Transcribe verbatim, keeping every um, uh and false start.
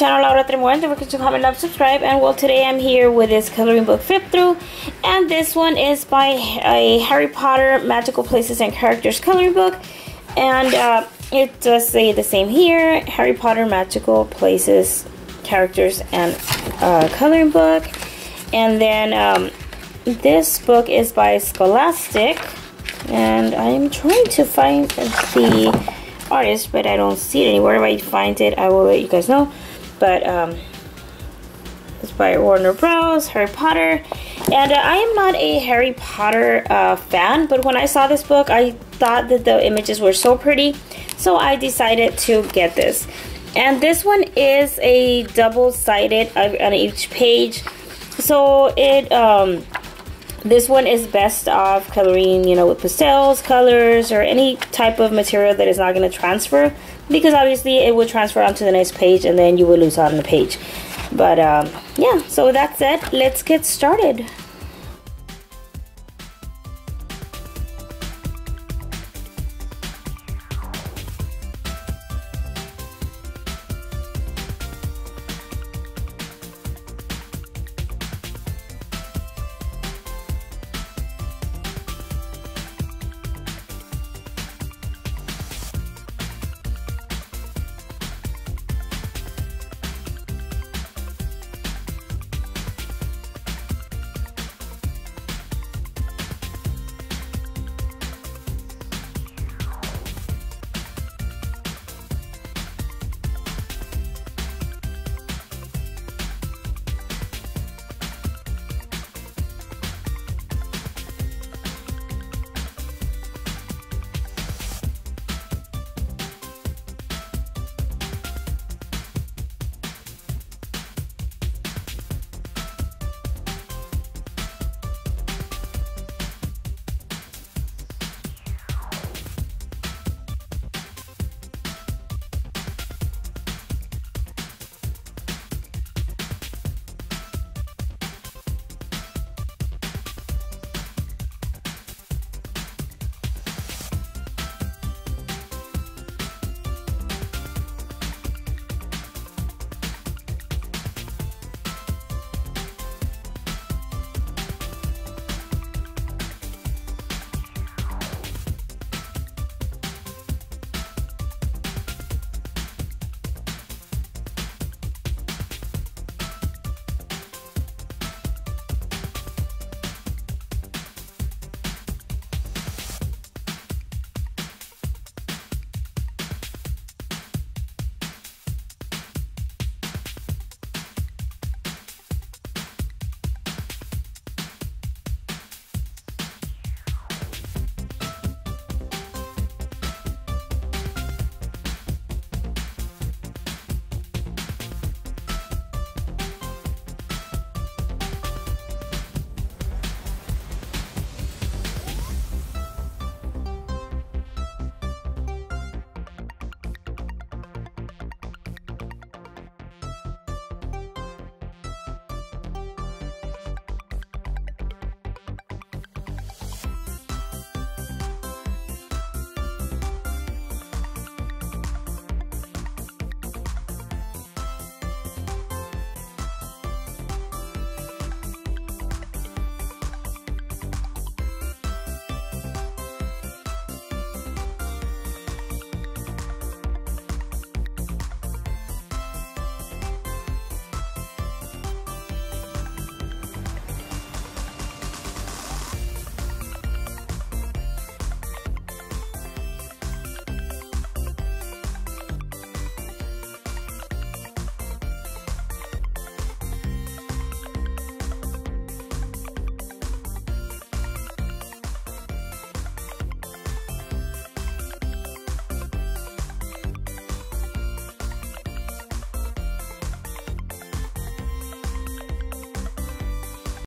channel Laurita Trev one. Don't forget to comment, love, subscribe, and well, today I'm here with this coloring book flip through, and this one is by a Harry Potter Magical Places and Characters coloring book, and uh, it does say the same here, Harry Potter Magical Places, Characters, and uh, coloring book. And then um, this book is by Scholastic, and I'm trying to find the artist, but I don't see it anywhere. If I find it, I will let you guys know. But um, it's by Warner Bros. Harry Potter, and uh, I am not a Harry Potter uh, fan, but when I saw this book, I thought that the images were so pretty, so I decided to get this. And this one is a double-sided on each page, so it um, this one is best off coloring, you know, with pastels, colors, or any type of material that is not going to transfer, because obviously it will transfer onto the next page and then you will lose out on the page. But um, yeah, so that's it. Let's get started.